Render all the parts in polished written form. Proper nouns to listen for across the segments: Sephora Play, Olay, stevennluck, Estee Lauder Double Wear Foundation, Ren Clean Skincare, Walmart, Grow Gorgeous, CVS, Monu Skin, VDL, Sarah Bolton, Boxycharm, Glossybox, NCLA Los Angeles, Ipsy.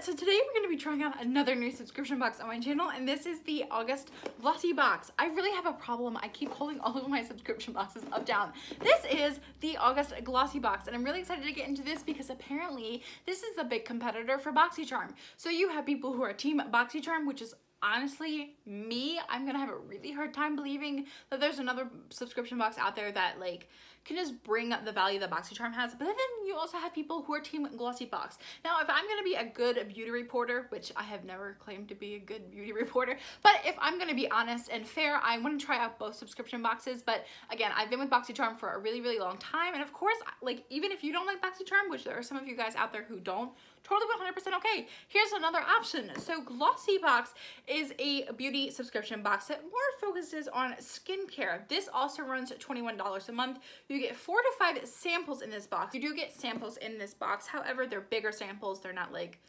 So today we're going to be trying out another new subscription box on my channel, and this is the August Glossybox. I really have a problem. I keep holding all of my subscription boxes up down. This is the August Glossybox, and I'm really excited to get into this because apparently this is a big competitor for Boxycharm. So you have people who are team Boxycharm, which is honestly me. I'm gonna have a really hard time believing that there's another subscription box out there that like can just bring up the value that Boxycharm has. But then you also have people who are team Glossybox. Now, if I'm gonna be a good beauty reporter, which I have never claimed to be a good beauty reporter, but if I'm gonna be honest and fair, I want to try out both subscription boxes. But again, I've been with Boxycharm for a really long time, and of course, like, even if you don't like Boxycharm, which there are some of you guys out there who don't, totally 100% okay. Here's another option. So Glossybox is a beauty subscription box that more focuses on skincare. This also runs $21 a month. You get 4 to 5 samples in this box. You do get samples in this box. However, they're bigger samples. They're not like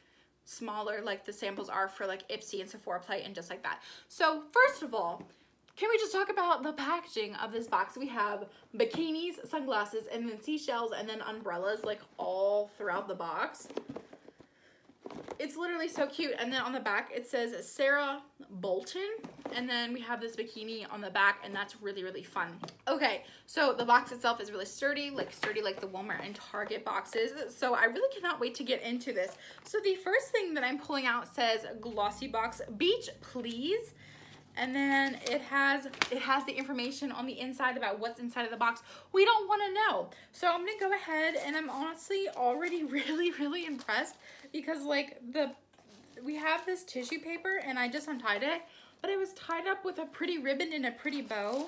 smaller like the samples are for like Ipsy and Sephora Play and just like that. So first of all, can we just talk about the packaging of this box? We have bikinis, sunglasses, and then seashells, and then umbrellas like all throughout the box. It's literally so cute. And then on the back it says Sarah Bolton, and then we have this bikini on the back, and that's really fun. Okay, so the box itself is really sturdy like the Walmart and Target boxes, so I really cannot wait to get into this. So the first thing that I'm pulling out says Glossybox Beach Please, and then it has the information on the inside about what's inside of the box. We don't want to know. So I'm gonna go ahead, and I'm honestly already really impressed because like we have this tissue paper, and I just untied it, but it was tied up with a pretty ribbon and a pretty bow.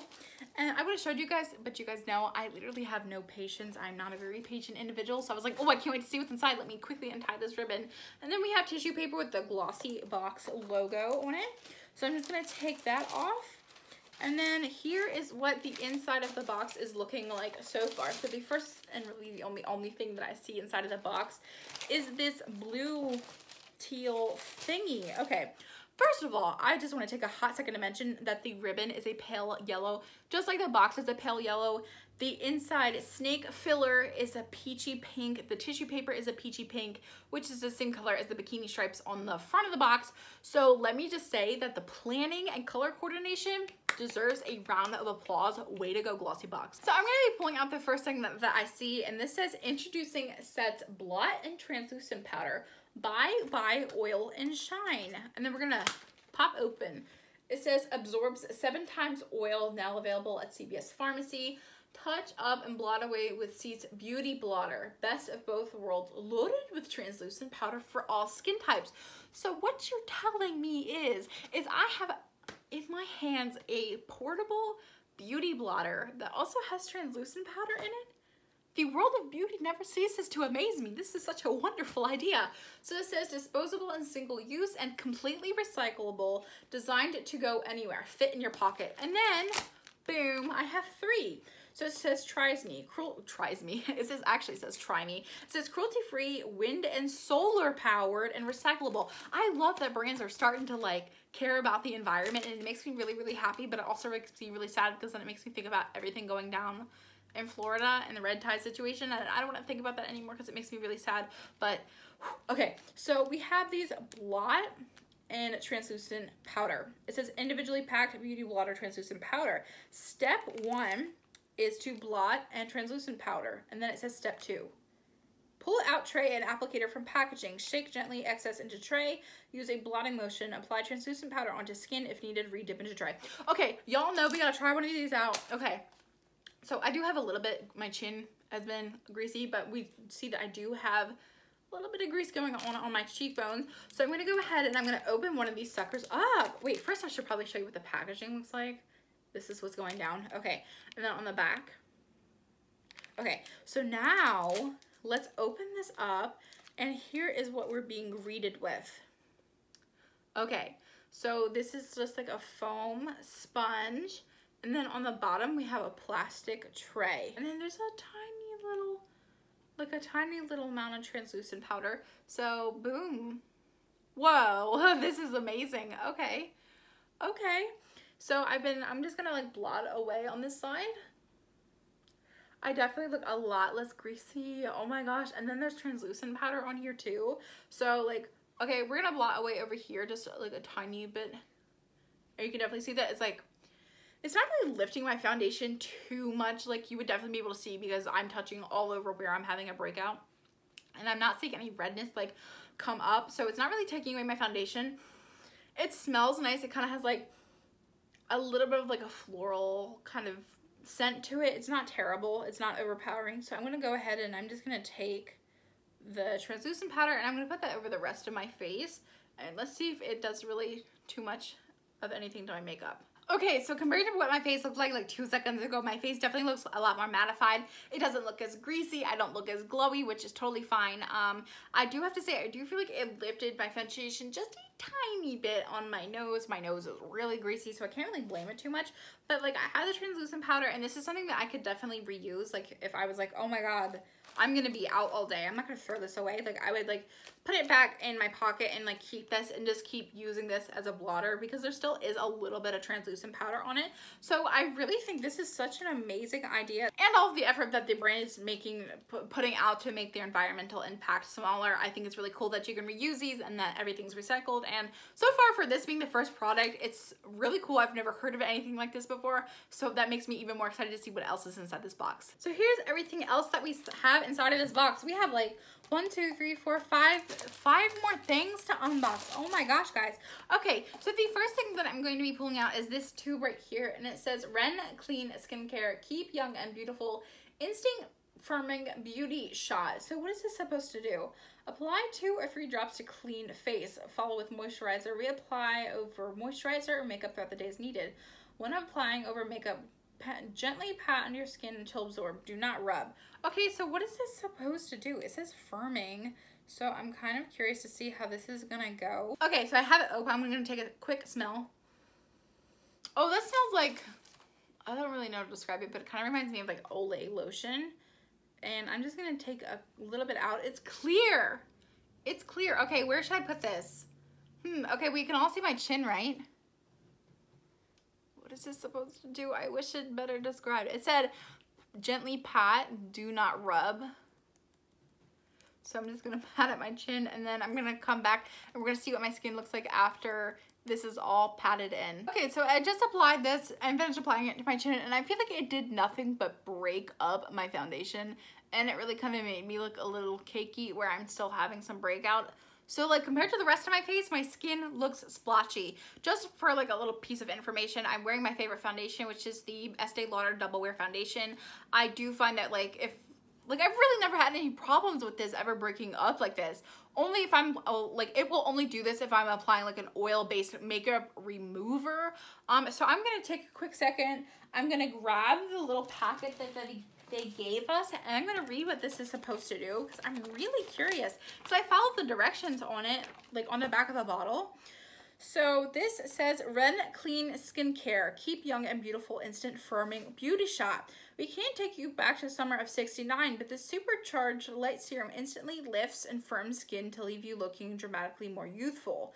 And I would have showed you guys, but you guys know I literally have no patience. I'm not a very patient individual. So I was like, oh, I can't wait to see what's inside. Let me quickly untie this ribbon. And then we have tissue paper with the Glossybox logo on it. So I'm just gonna take that off. And then here is what the inside of the box is looking like so far. So the first and really the only thing that I see inside of the box is this blue teal thingy. Okay. First of all, I just want to take a hot second to mention that the ribbon is a pale yellow, just like the box is a pale yellow. The inside snake filler is a peachy pink. The tissue paper is a peachy pink, which is the same color as the bikini stripes on the front of the box. So let me just say that the planning and color coordination deserves a round of applause. Way to go, Glossybox. So I'm going to be pulling out the first thing that I see, and this says introducing Set's Blot and Translucent Powder. Buy Oil and Shine. And then we're gonna pop open. It says absorbs 7 times oil, now available at CVS Pharmacy. Touch up and blot away with Set's Beauty Blotter. Best of both worlds, loaded with translucent powder for all skin types. So what you're telling me is I have in my hands a portable beauty blotter that also has translucent powder in it. The world of beauty never ceases to amaze me. This is such a wonderful idea. So it says disposable and single use and completely recyclable, designed to go anywhere, fit in your pocket. And then, boom, I have 3. So it says try me. It says cruelty-free, wind and solar powered, and recyclable. I love that brands are starting to like care about the environment, and it makes me really happy, but it also makes me really sad because then it makes me think about everything going down in Florida and the red tide situation, and I don't want to think about that anymore because it makes me really sad. But okay, so we have these blot and translucent powder. It says individually packed beauty blotter translucent powder. Step 1 is to blot and translucent powder, and then it says step 2, pull out tray and applicator from packaging, shake gently excess into tray, use a blotting motion, apply translucent powder onto skin, if needed re-dip into tray. Okay, y'all know we gotta try one of these out. Okay, so I do have a little bit, my chin has been greasy, but we see that I do have a little bit of grease going on my cheekbones. So I'm gonna go ahead and I'm gonna open one of these suckers up. Wait, first I should probably show you what the packaging looks like. This is what's going down. Okay, and then on the back. Okay, so now let's open this up, and here is what we're being greeted with. Okay, so this is just like a foam sponge. And then on the bottom, we have a plastic tray. And then there's a tiny little amount of translucent powder. So boom. Whoa, this is amazing. Okay. Okay. So I'm just gonna like blot away on this side. I definitely look a lot less greasy. Oh my gosh. And then there's translucent powder on here too. So like Okay, we're gonna blot away over here just like a tiny bit. You can definitely see that it's like, it's not really lifting my foundation too much. Like you would definitely be able to see because I'm touching all over where I'm having a breakout, and I'm not seeing any redness like come up. So it's not really taking away my foundation. It smells nice. It kind of has like a little bit of like a floral kind of scent to it. It's not terrible. It's not overpowering. So I'm gonna go ahead and I'm just gonna take the translucent powder and I'm gonna put that over the rest of my face, and let's see if it does really too much of anything to my makeup. Okay, so compared to what my face looked like 2 seconds ago, my face definitely looks a lot more mattified. It doesn't look as greasy. I don't look as glowy, which is totally fine. I do have to say, I do feel like it lifted my foundation just a tiny bit on my nose. My nose is really greasy, so I can't really blame it too much. But like, I had the translucent powder, and this is something that I could definitely reuse. Like if I was like, oh my God, I'm gonna be out all day, I'm not gonna throw this away. Like I would like put it back in my pocket and like keep this and just keep using this as a blotter, because there still is a little bit of translucent powder on it. So I really think this is such an amazing idea, and all of the effort that the brand is making, putting out to make their environmental impact smaller. I think it's really cool that you can reuse these and that everything's recycled. And so far, for this being the first product, it's really cool. I've never heard of anything like this before, so that makes me even more excited to see what else is inside this box. So here's everything else that we have inside of this box. We have like 5 more things to unbox. Oh my gosh, guys. Okay, so the first thing that I'm going to be pulling out is this tube right here, and it says Ren Clean Skincare, Keep Young and Beautiful Instinct Firming Beauty Shot. So what is this supposed to do? Apply 2 or 3 drops to clean face, follow with moisturizer, reapply over moisturizer or makeup throughout the day as needed. When applying over makeup, gently pat on your skin until absorbed. Do not rub. Okay, so what is this supposed to do? It says firming, so I'm kind of curious to see how this is gonna go. Okay, so I have it open. I'm gonna take a quick smell. Oh, that smells like, I don't really know how to describe it, but it kind of reminds me of like Olay lotion. And I'm just gonna take a little bit out. It's clear. It's clear. Okay, where should I put this? Okay, we can all see my chin, right? Is this supposed to do? I wish it better described. It said gently pat, do not rub. So I'm just gonna pat at my chin, and then I'm gonna come back and we're gonna see what my skin looks like after this is all patted in. Okay, so I just applied this and finished applying it to my chin, and I feel like it did nothing but break up my foundation, and it really kind of made me look a little cakey where I'm still having some breakout. So like compared to the rest of my face, my skin looks splotchy. Just for like a little piece of information, I'm wearing my favorite foundation, which is the Estee Lauder Double Wear Foundation. I do find that like if, like I've really never had any problems with this ever breaking up like this. Only if I'm like, it will only do this if I'm applying like an oil-based makeup remover. So I'm gonna take a quick second. I'm gonna grab the little packet that they gave us, and I'm gonna read what this is supposed to do because I'm really curious. So I followed the directions on it, like on the back of the bottle. So this says Ren Clean Skincare, Keep Young and Beautiful Instant Firming Beauty Shot. We can't take you back to the summer of '69, but this supercharged light serum instantly lifts and firms skin to leave you looking dramatically more youthful.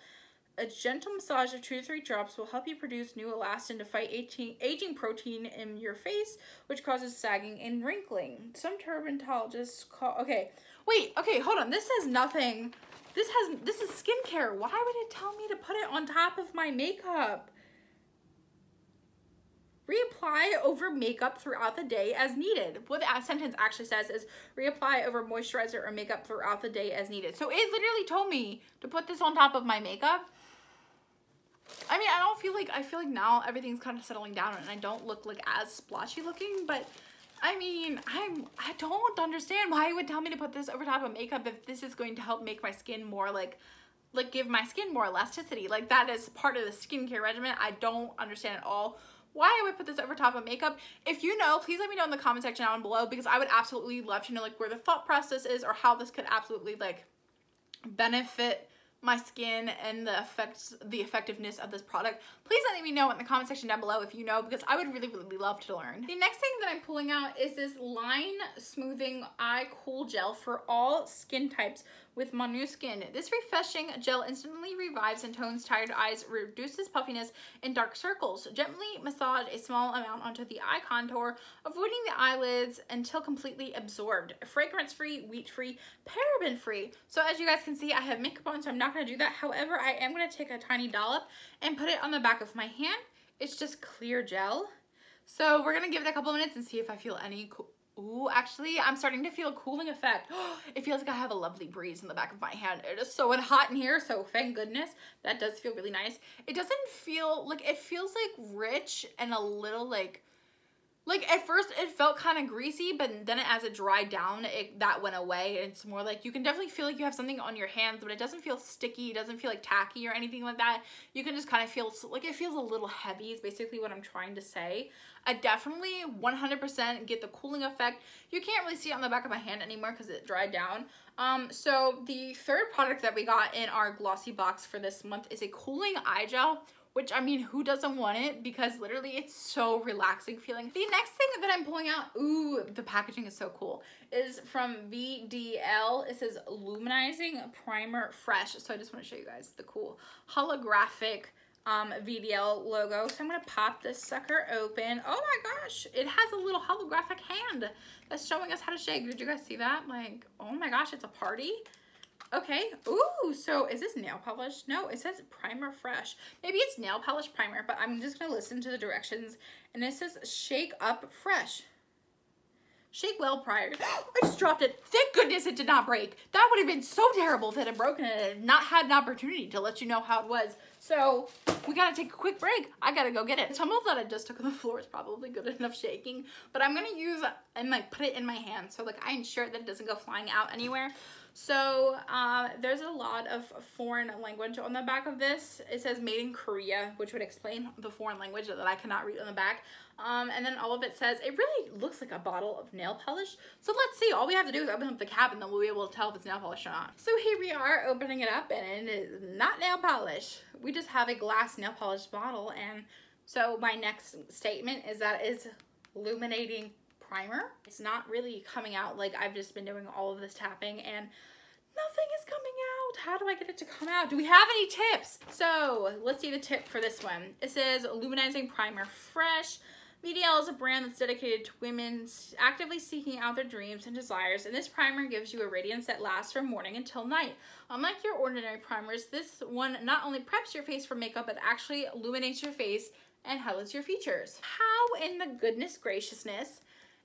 A gentle massage of 2 to 3 drops will help you produce new elastin to fight aging protein in your face, which causes sagging and wrinkling. Some dermatologists call... Okay, wait, okay, hold on. This says nothing. This is skincare. Why would it tell me to put it on top of my makeup? Reapply over makeup throughout the day as needed. What that sentence actually says is reapply over moisturizer or makeup throughout the day as needed. So it literally told me to put this on top of my makeup. I mean, I feel like now everything's kind of settling down and I don't look like as splotchy looking, but I mean, I don't understand why it would tell me to put this over top of makeup if this is going to help make my skin more like give my skin more elasticity. Like that is part of the skincare regimen. I don't understand at all why I would put this over top of makeup. If you know, please let me know in the comment section down below, because I would absolutely love to know like where the thought process is or how this could absolutely like benefit my skin and the effectiveness of this product. Please let me know in the comment section down below if you know, because I would really, really love to learn. The next thing that I'm pulling out is this Line Smoothing Eye Cool Gel for all skin types with Monu Skin. This refreshing gel instantly revives and tones tired eyes, reduces puffiness and dark circles. Gently massage a small amount onto the eye contour, avoiding the eyelids until completely absorbed. Fragrance-free, wheat-free, paraben-free. So as you guys can see, I have makeup on, so I'm not not going to do that. However, I am going to take a tiny dollop and put it on the back of my hand. It's just clear gel. So we're going to give it a couple minutes and see if I feel any cool. Ooh, actually, I'm starting to feel a cooling effect. It feels like I have a lovely breeze in the back of my hand. It is so hot in here, so thank goodness. That does feel really nice. It doesn't feel, like, it feels, like, rich and a little, like, at first it felt kind of greasy, but then as it dried down, that went away. It's more like, you can definitely feel like you have something on your hands, but it doesn't feel sticky. It doesn't feel, like, tacky or anything like that. You can just kind of feel, like, it feels a little heavy is basically what I'm trying to say. I definitely 100% get the cooling effect. You can't really see it on the back of my hand anymore because it dried down. So the third product that we got in our glossy box for this month is a cooling eye gel, which, I mean, who doesn't want it? Because literally it's so relaxing feeling. The next thing that I'm pulling out, ooh, the packaging is so cool, is from VDL. It says Luminizing Primer Fresh. So I just want to show you guys the cool holographic VDL logo. So I'm gonna pop this sucker open. Oh my gosh, it has a little holographic hand that's showing us how to shake. Did you guys see that? Like, oh my gosh, it's a party. Okay, ooh, so is this nail polish? No, it says primer fresh. Maybe it's nail polish primer, but I'm just gonna listen to the directions. And it says shake up fresh. Shake well prior. I just dropped it. Thank goodness it did not break. That would have been so terrible if it had broken and it had not had an opportunity to let you know how it was. So we gotta take a quick break. I gotta go get it. The tumble that I just took on the floor is probably good enough shaking, but I'm gonna use and like put it in my hand. So like I ensure that it doesn't go flying out anywhere. So there's a lot of foreign language on the back of this. It says made in Korea, which would explain the foreign language that I cannot read on the back. And then all of it says, it really looks like a bottle of nail polish. So let's see, all we have to do is open up the cap and then we'll be able to tell if it's nail polish or not. So here we are opening it up and it is not nail polish. We just have a glass nail polish bottle. And so my next statement is that it's illuminating primer. It's not really coming out. Like I've just been doing all of this tapping and nothing is coming out. How do I get it to come out? Do we have any tips? So let's see the tip for this one. It says Luminizing Primer Fresh. VDL is a brand that's dedicated to women actively seeking out their dreams and desires, and this primer gives you a radiance that lasts from morning until night. Unlike your ordinary primers, this one not only preps your face for makeup, but actually illuminates your face and highlights your features. How in the goodness graciousness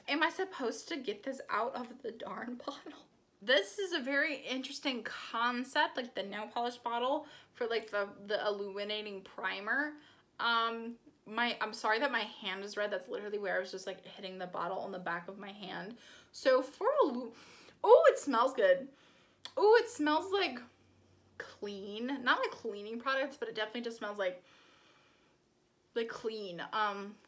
am I supposed to get this out of the darn bottle? This is a very interesting concept, like the nail polish bottle for like the illuminating primer. I'm sorry that my hand is red. That's literally where I was just like hitting the bottle on the back of my hand. So for a loop, oh, it smells good. Oh, it smells like clean, not like cleaning products, but it definitely just smells like clean,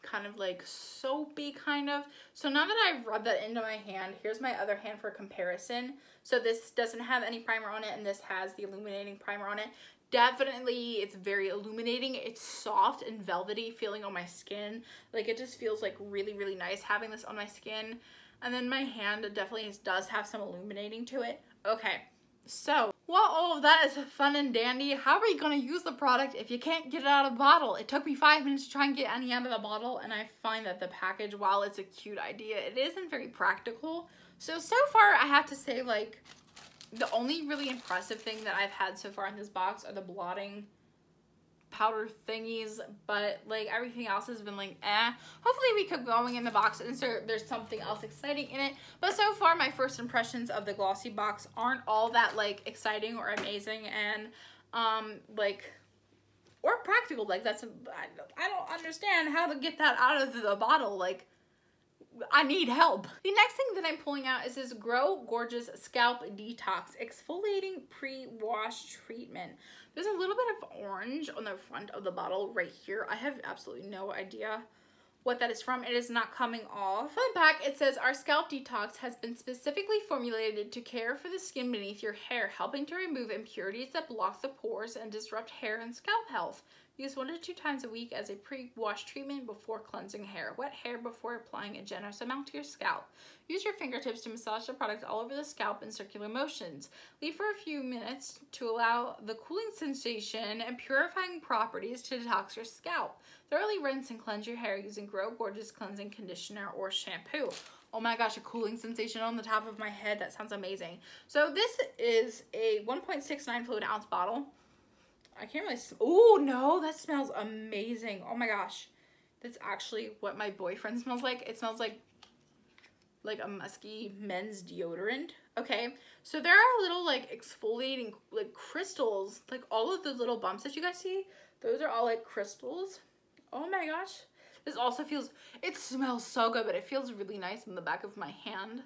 kind of like soapy kind of. So now that I've rubbed that into my hand, here's my other hand for comparison. So this doesn't have any primer on it and this has the illuminating primer on it. Definitely, it's very illuminating. It's soft and velvety feeling on my skin. Like it just feels like really, really nice having this on my skin. And then my hand definitely does have some illuminating to it. Okay, so while all of that is fun and dandy, how are you gonna use the product if you can't get it out of the bottle? It took me 5 minutes to try and get any out of the bottle, and I find that the package, while it's a cute idea, it isn't very practical. So far I have to say, like, the only really impressive thing that I've had so far in this box are the blotting powder thingies, but like everything else has been like eh. Hopefully we keep going in the box and so there's something else exciting in it, but so far my first impressions of the glossy box aren't all that like exciting or amazing and like or practical. Like that's I don't understand how to get that out of the bottle. Like I need help. The next thing that I'm pulling out is this Grow Gorgeous Scalp Detox Exfoliating Pre-Wash Treatment. There's a little bit of orange on the front of the bottle right here. I have absolutely no idea what that is from. It is not coming off. On the back it says our scalp detox has been specifically formulated to care for the skin beneath your hair, helping to remove impurities that block the pores and disrupt hair and scalp health. Use 1 to 2 times a week as a pre-wash treatment before cleansing hair. Wet hair before applying a generous amount to your scalp. Use your fingertips to massage the product all over the scalp in circular motions. Leave for a few minutes to allow the cooling sensation and purifying properties to detox your scalp. Thoroughly rinse and cleanse your hair using Grow Gorgeous Cleansing Conditioner or Shampoo. oh my gosh, a cooling sensation on the top of my head. That sounds amazing. So this is a 1.69 fluid ounce bottle. I can't really, oh no, that smells amazing. Oh my gosh. That's actually what my boyfriend smells like. It smells like a musky men's deodorant. Okay, so there are little like exfoliating like crystals, like all of the little bumps that you guys see, those are all like crystals. Oh my gosh, this also feels, it smells so good, but it feels really nice in the back of my hand.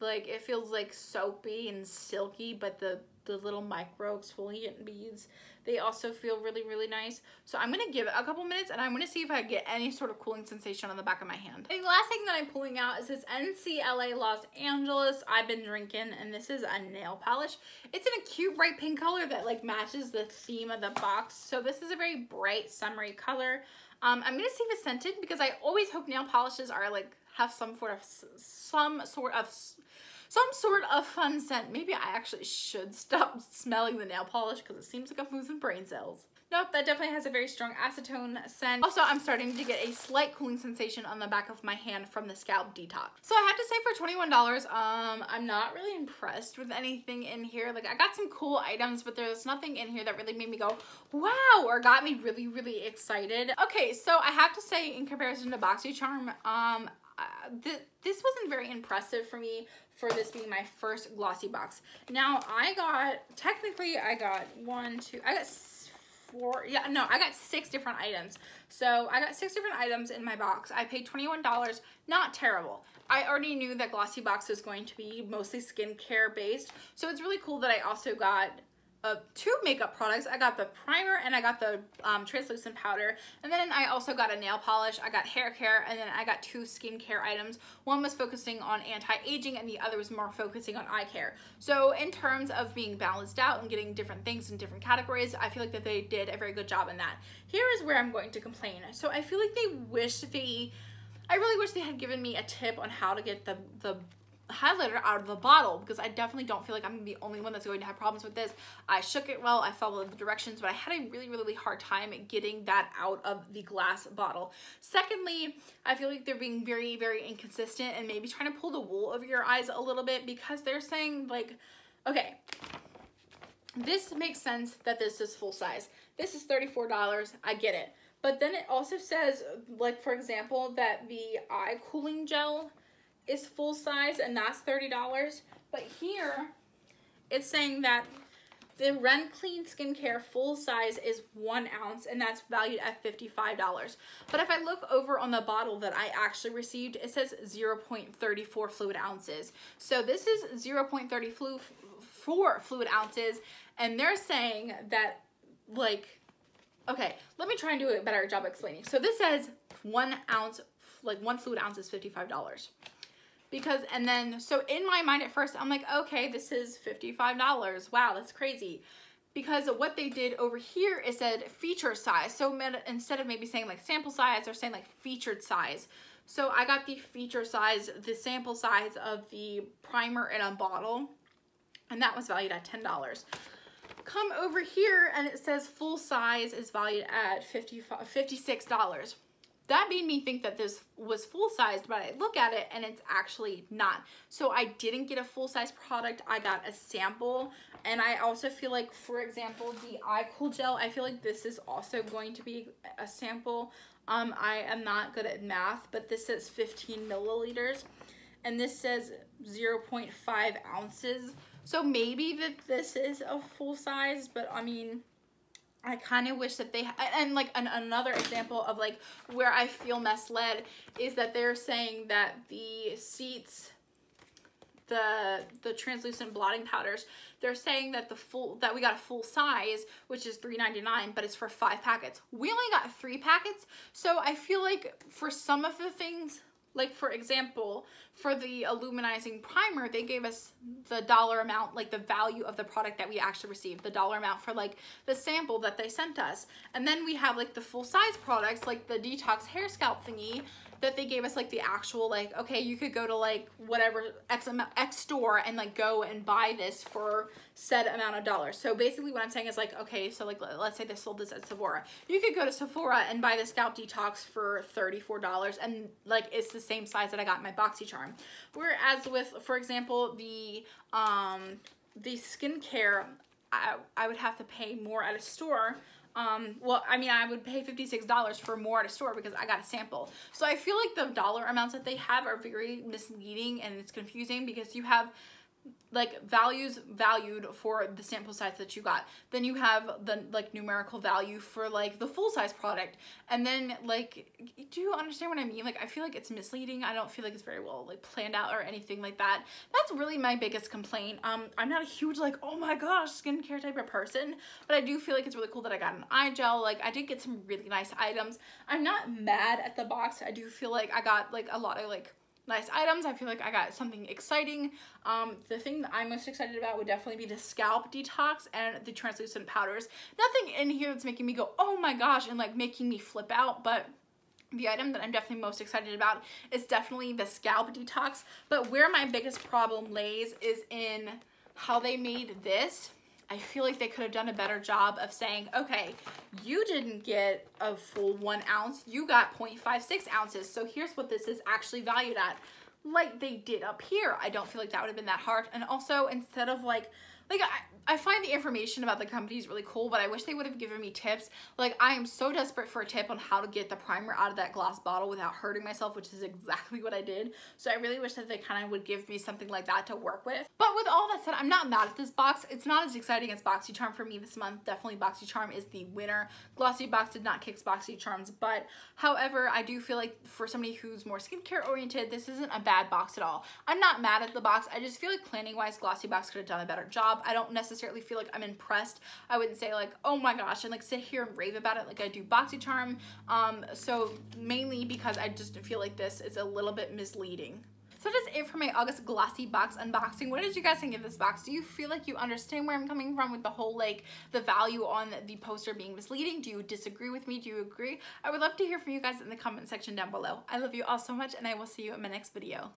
Like it feels like soapy and silky, but the little micro exfoliant beads, they also feel really, really nice. So I'm gonna give it a couple minutes and I'm gonna see if I get any sort of cooling sensation on the back of my hand. And the last thing that I'm pulling out is this NCLA Los Angeles I've Been Drinking, and this is a nail polish. It's in a cute bright pink color that like matches the theme of the box. So this is a very bright summery color. I'm gonna see if it's scented because I always hope nail polishes are like, have some sort of fun scent. Maybe I actually should stop smelling the nail polish because it seems like I'm losing brain cells. Nope, that definitely has a very strong acetone scent. Also, I'm starting to get a slight cooling sensation on the back of my hand from the scalp detox. So I have to say for $21, I'm not really impressed with anything in here. Like I got some cool items, but there's nothing in here that really made me go, wow, or got me really, really excited. Okay, so I have to say in comparison to Boxycharm, this wasn't very impressive for me for this being my first Glossybox. Now I got, technically I got I got six different items. So I got six different items in my box. I paid $21, not terrible. I already knew that Glossybox was going to be mostly skincare based. So it's really cool that I also got two makeup products. I got the primer and I got the translucent powder, and then I also got a nail polish, I got hair care, and then I got two skincare items. One was focusing on anti-aging and the other was more focusing on eye care. So in terms of being balanced out and getting different things in different categories, I feel like that they did a very good job in that. Here is where I'm going to complain. So I feel like they wish I really wish they had given me a tip on how to get the highlighter out of the bottle, because I definitely don't feel like I'm the only one that's going to have problems with this. I shook it well, I followed the directions, but I had a really, really hard time getting that out of the glass bottle. Secondly, I feel like they're being very, very inconsistent and maybe trying to pull the wool over your eyes a little bit, because they're saying like, okay, this makes sense that this is full size. This is $34, I get it. But then it also says, like for example, that the eye cooling gel is full size and that's $30, but here it's saying that the Ren Clean Skincare full size is 1 ounce and that's valued at $55. But if I look over on the bottle that I actually received, it says 0.34 fluid ounces. So this is 0.34 fluid ounces, and they're saying that like, okay, let me try and do a better job explaining. So this says 1 ounce, like one fluid ounce is $55. Because, and then, so in my mind at first, I'm like, okay, this is $55. Wow, that's crazy. Because what they did over here is said feature size. So instead of maybe saying like sample size, they're saying like featured size. So I got the feature size, the sample size of the primer in a bottle, and that was valued at $10. Come over here and it says full size is valued at $56. That made me think that this was full-sized, but I look at it and it's actually not. So I didn't get a full-size product, I got a sample. And I also feel like, for example, the eye cool gel, I feel like this is also going to be a sample. I am not good at math, but this says 15 milliliters and this says 0.5 ounces. So maybe that this is a full-size, but I mean, I kind of wish that they, and like another example of like where I feel misled is that they're saying that the sheets, the translucent blotting powders, they're saying that we got a full size, which is $3.99, but it's for 5 packets. We only got 3 packets. So I feel like for some of the things, like for example, for the illuminizing primer, they gave us the dollar amount, like the value of the product that we actually received, the dollar amount for like the sample that they sent us. And then we have like the full size products, like the detox hair scalp thingy, that they gave us like the actual, like, okay, you could go to like whatever X store and like go and buy this for said amount of dollars. So basically what I'm saying is like, okay, so like let's say they sold this at Sephora. You could go to Sephora and buy the Scalp Detox for $34 and like it's the same size that I got in my Boxycharm. Whereas with, for example, the skincare, I would have to pay more at a store. Well, I mean, I would pay $56 for more at a store because I got a sample. So I feel like the dollar amounts that they have are very misleading and it's confusing because you have like values valued for the sample size that you got. Then you have the like numerical value for like the full size product. And then like, do you understand what I mean? Like, I feel like it's misleading. I don't feel like it's very well like planned out or anything like that. That's really my biggest complaint. I'm not a huge like, oh my gosh, skincare type of person, but I do feel like it's really cool that I got an eye gel. Like I did get some really nice items. I'm not mad at the box. I do feel like I got like a lot of like nice items. I feel like I got something exciting. The thing that I'm most excited about would definitely be the Scalp Detox and the translucent powders. Nothing in here that's making me go, oh my gosh, and like making me flip out, but the item that I'm definitely most excited about is definitely the Scalp Detox. But where my biggest problem lays is in how they made this. I feel like they could have done a better job of saying, okay, you didn't get a full 1 ounce, you got 0.56 ounces. So here's what this is actually valued at. Like they did up here. I don't feel like that would have been that hard. And also instead of like I find the information about the companies really cool, but I wish they would have given me tips. Like I am so desperate for a tip on how to get the primer out of that glass bottle without hurting myself, which is exactly what I did. So I really wish that they kind of would give me something like that to work with. But with all that said, I'm not mad at this box. It's not as exciting as Boxycharm for me this month. Definitely Boxycharm is the winner. Glossybox did not kick Boxycharm's butt. However, I do feel like for somebody who's more skincare oriented, this isn't a bad box at all. I'm not mad at the box. I just feel like planning wise, Glossybox could have done a better job. I don't necessarily feel like I'm impressed. I wouldn't say like, oh my gosh, and like sit here and rave about it like I do Boxycharm. So mainly because I just feel like this is a little bit misleading. So that is it for my August Glossybox unboxing. What did you guys think of this box? Do you feel like you understand where I'm coming from with the whole like the value on the poster being misleading? Do you disagree with me? Do you agree? I would love to hear from you guys in the comment section down below. I love you all so much and I will see you in my next video.